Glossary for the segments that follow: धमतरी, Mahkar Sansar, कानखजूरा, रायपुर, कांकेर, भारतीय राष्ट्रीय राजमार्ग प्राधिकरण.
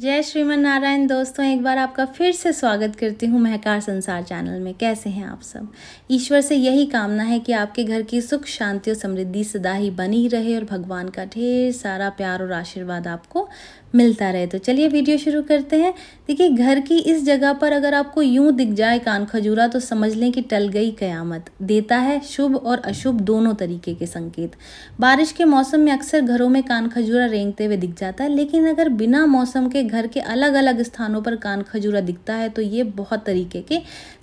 जय श्रीमन नारायण दोस्तों, एक बार आपका फिर से स्वागत करती हूँ महकार संसार चैनल में। कैसे हैं आप सब? ईश्वर से यही कामना है कि आपके घर की सुख शांति और समृद्धि सदा ही बनी रहे और भगवान का ढेर सारा प्यार और आशीर्वाद आपको मिलता रहे। तो चलिए वीडियो शुरू करते हैं। देखिए, घर की इस जगह पर अगर आपको यूँ दिख जाए कान खजूरा तो समझ लें कि टल गई कयामत। देता है शुभ और अशुभ दोनों तरीके के संकेत। बारिश के मौसम में अक्सर घरों में कान खजूरा रेंगते हुए दिख जाता है, लेकिन अगर बिना मौसम के घर के अलग अलग स्थानों पर कान खजूरा दिखता है तो ये बहुत तरीके के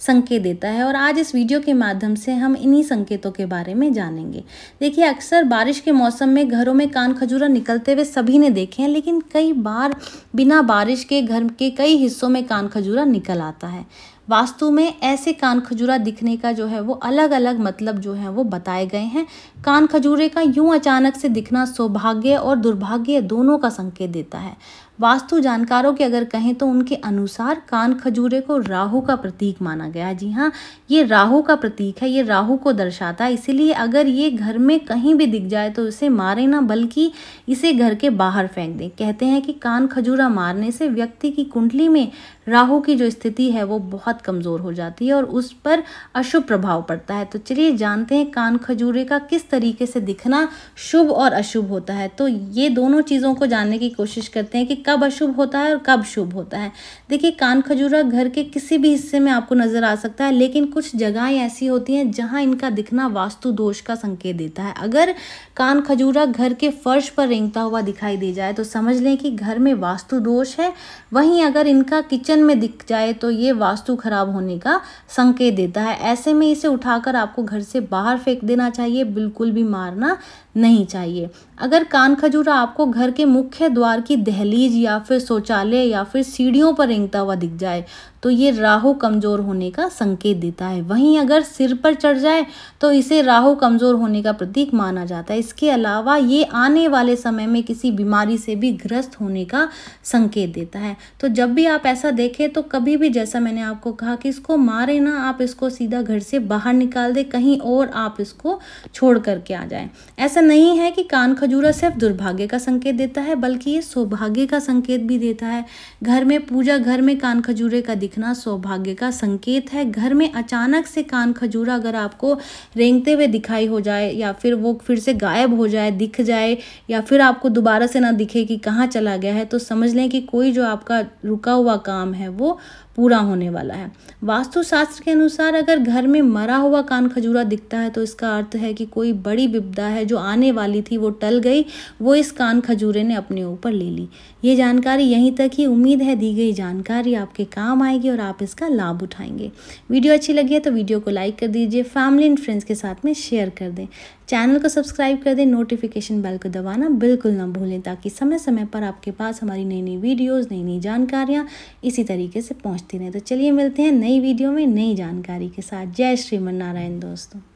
संकेत देता है। और आज इस वीडियो के माध्यम से हम इन्हीं संकेतों के बारे में जानेंगे। देखिए, अक्सर बारिश के मौसम में घरों में कान खजूरा निकलते हुए सभी ने देखे हैं, लेकिन कई बार बिना बारिश के घर के कई हिस्सों में कान खजूरा निकल आता है। वास्तु में ऐसे कान खजूरा दिखने का जो है वो अलग अलग मतलब जो है वो बताए गए हैं। कान खजूरे का यूं अचानक से दिखना सौभाग्य और दुर्भाग्य दोनों का संकेत देता है। वास्तु जानकारों के अगर कहें तो उनके अनुसार कान खजूरे को राहु का प्रतीक माना गया। जी हाँ, ये राहु का प्रतीक है, ये राहु को दर्शाता है। इसीलिए अगर ये घर में कहीं भी दिख जाए तो इसे मारे ना, बल्कि इसे घर के बाहर फेंक दें। कहते हैं कि कान खजूरा मारने से व्यक्ति की कुंडली में राहु की जो स्थिति है वो बहुत कमज़ोर हो जाती है और उस पर अशुभ प्रभाव पड़ता है। तो चलिए जानते हैं कान खजूरे का किस तरीके से दिखना शुभ और अशुभ होता है। तो ये दोनों चीज़ों को जानने की कोशिश करते हैं कि कब अशुभ होता है और कब शुभ होता है। देखिए, कान खजूरा घर के किसी भी हिस्से में आपको नजर आ सकता है, लेकिन कुछ जगहें ऐसी होती हैं जहां इनका दिखना वास्तु दोष का संकेत देता है। अगर कान खजूरा घर के फर्श पर रेंगता हुआ दिखाई दे जाए तो समझ लें कि घर में वास्तु दोष है। वहीं अगर इनका किचन में दिख जाए तो ये वास्तु खराब होने का संकेत देता है। ऐसे में इसे उठाकर आपको घर से बाहर फेंक देना चाहिए, बिल्कुल भी मारना नहीं चाहिए। अगर कान खजूरा आपको घर के मुख्य द्वार की दहलीज या फिर शौचालय या फिर सीढ़ियों पर रेंगता हुआ दिख जाए तो ये राहु कमज़ोर होने का संकेत देता है। वहीं अगर सिर पर चढ़ जाए तो इसे राहु कमज़ोर होने का प्रतीक माना जाता है। इसके अलावा ये आने वाले समय में किसी बीमारी से भी ग्रस्त होने का संकेत देता है। तो जब भी आप ऐसा देखें तो कभी भी, जैसा मैंने आपको कहा कि इसको मारे ना, आप इसको सीधा घर से बाहर निकाल दें, कहीं और आप इसको छोड़ करके आ जाए। ऐसा नहीं है कि कान खजूरा सिर्फ दुर्भाग्य का संकेत देता है, बल्कि ये सौभाग्य का संकेत भी देता है। घर में पूजा घर में कान खजूरे का दिखना सौभाग्य का संकेत है। घर में अचानक से कान खजूरा अगर आपको रेंगते हुए दिखाई हो जाए या फिर वो फिर से गायब हो जाए, दिख जाए या फिर आपको दोबारा से ना दिखे कि कहाँ चला गया है, तो समझ लें कि कोई जो आपका रुका हुआ काम है वो पूरा होने वाला है। वास्तुशास्त्र के अनुसार अगर घर में मरा हुआ कान खजूरा दिखता है तो इसका अर्थ है कि कोई बड़ी विपदा है जो आने वाली थी वो टल गई, वो इस कान खजूरे ने अपने ऊपर ले ली। ये जानकारी यहीं तक ही। उम्मीद है दी गई जानकारी आपके काम आएगी और आप इसका लाभ उठाएंगे। वीडियो अच्छी लगी है तो वीडियो को लाइक कर दीजिए, फैमिली एंड फ्रेंड्स के साथ में शेयर कर दें, चैनल को सब्सक्राइब कर दें, नोटिफिकेशन बेल को दबाना बिल्कुल ना भूलें, ताकि समय समय पर आपके पास हमारी नई नई वीडियोस, नई नई जानकारियाँ इसी तरीके से पहुँचती रहें। तो चलिए मिलते हैं नई वीडियो में नई जानकारी के साथ। जय श्रीमन नारायण दोस्तों।